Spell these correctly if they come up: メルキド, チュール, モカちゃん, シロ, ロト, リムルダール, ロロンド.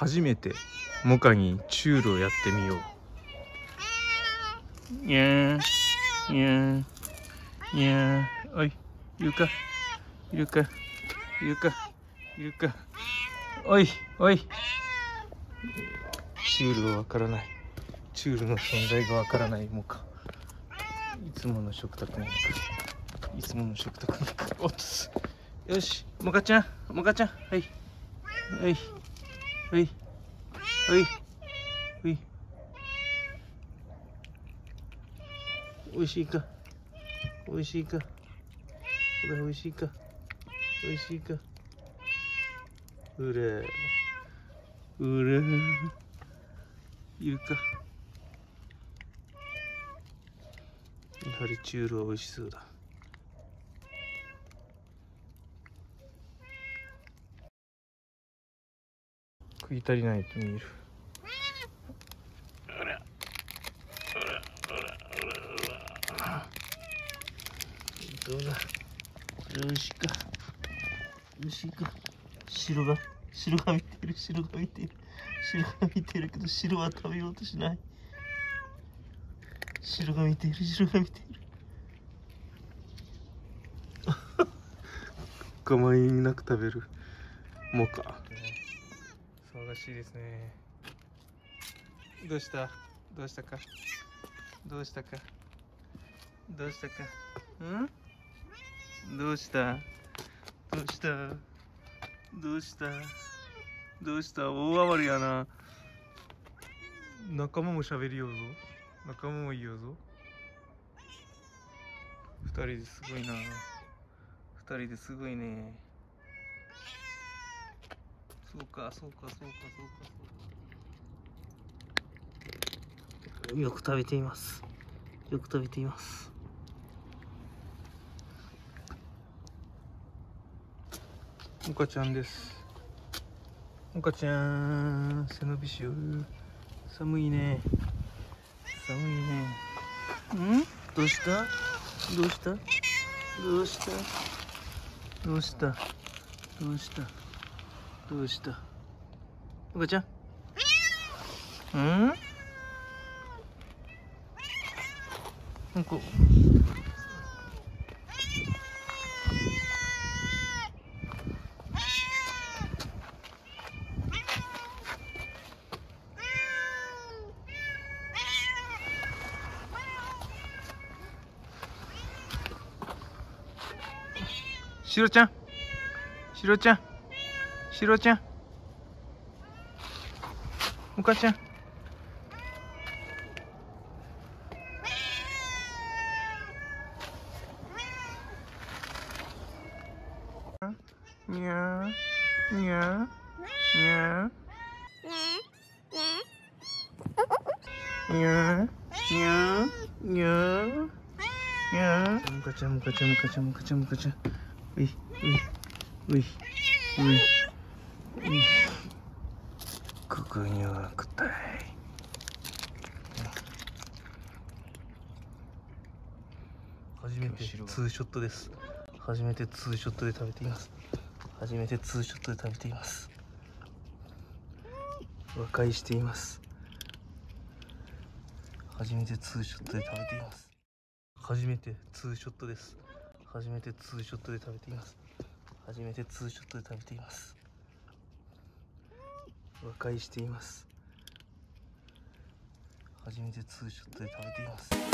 初めてモカにチュールをやってみよう。にゃーにゃーにゃー。おい、いるかいるかいるかいるか。おいおい。チュールがわからない。チュールの存在がわからないモカ。いつもの食卓に行く。いつもの食卓に行く。おっと。よし、モカちゃん、モカちゃん、はい。はい。はい。はい。はい。おいしいか。おいしいか。これおいしいか。おいしいか。うれ。うれ。いるか。やはりチュールはおいしそうだ。食い足りないと見える。どうだ。おいしいか。おいしいか。白が見てる。白が見てる。白が見てるけど、白は食べようとしない。白が見ている。白が見ている。我慢なく食べるモカ。騒がしいですね。どうした？どうしたか？どうしたか？どうしたか？うん？どうした？どうした？どうした？どうした？大暴れやな。仲間も喋りようぞ。仲間もいいよぞ。二人ですごいな。二人ですごいね。そうかそうかそうかそうか。よく食べています。よく食べています。モカちゃんです。モカちゃん、背伸びしよう。寒いね。寒いね。うん？どうした？どうした？どうした？どうした？どうした？どうした？モカちゃん？うん？なんか。シロちゃん、シロちゃん、シロちゃん、モカちゃん、にゃーにゃーにゃーにゃーにゃーにゃーにゃー。モカちゃん、モカちゃん、モカちゃん、モカちゃん、モカちゃん。ういういうい。ここにはくたい。初めてツーショットです。初めてツーショットで食べています。初めてツーショットで食べています。和解しています。初めてツーショットで食べています。初めてツーショットです。初めてツーショットで食べています。初めてツーショットで食べています。和解しています。初めてツーショットで食べています。